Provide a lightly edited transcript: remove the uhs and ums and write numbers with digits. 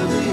Hallelujah.